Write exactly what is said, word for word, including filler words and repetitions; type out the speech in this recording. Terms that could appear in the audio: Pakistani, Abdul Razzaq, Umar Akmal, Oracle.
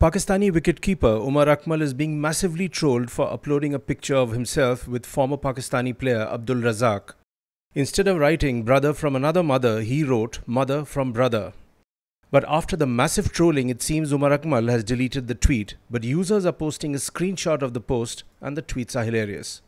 Pakistani wicketkeeper Umar Akmal is being massively trolled for uploading a picture of himself with former Pakistani player Abdul Razzaq. Instead of writing brother from another mother, he wrote mother from brother. But after the massive trolling, it seems Umar Akmal has deleted the tweet, but users are posting a screenshot of the post and the tweets are hilarious.